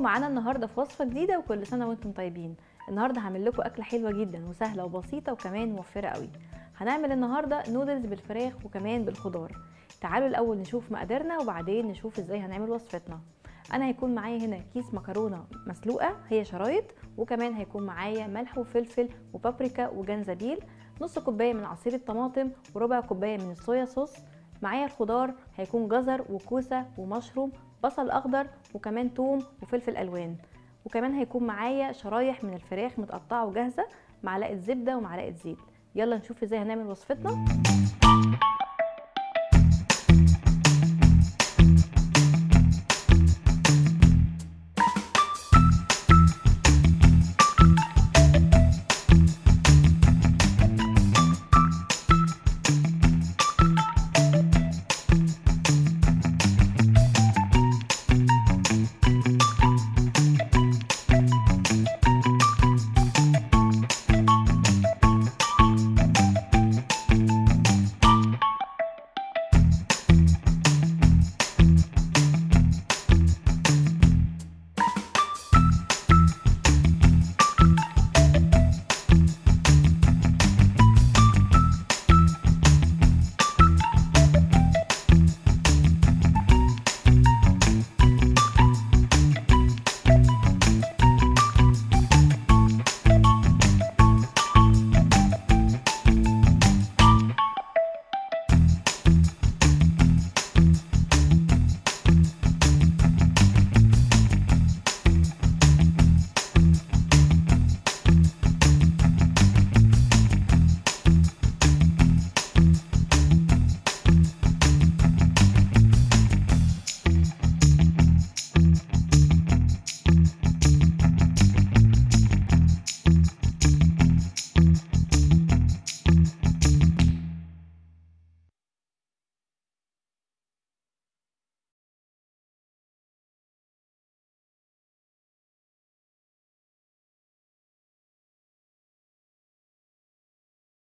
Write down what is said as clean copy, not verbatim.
لكم معانا النهارده في وصفه جديده، وكل سنه وانتم طيبين. النهارده هعمل لكم اكله حلوه جدا وسهله وبسيطه وكمان موفره قوي. هنعمل النهارده نودلز بالفراخ وكمان بالخضار. تعالوا الاول نشوف مقاديرنا وبعدين نشوف ازاي هنعمل وصفتنا. انا هيكون معايا هنا كيس مكرونه مسلوقه هي شرايط، وكمان هيكون معايا ملح وفلفل وبابريكا وجنزبيل، نص كوبايه من عصير الطماطم وربع كوبايه من الصويا صوص. معايا الخضار هيكون جزر وكوسه ومشروم، بصل اخضر وكمان توم وفلفل الوان، وكمان هيكون معايا شرايح من الفراخ متقطعه وجاهزه، معلقه زبده ومعلقه زيت. يلا نشوف ازاي هنعمل وصفتنا.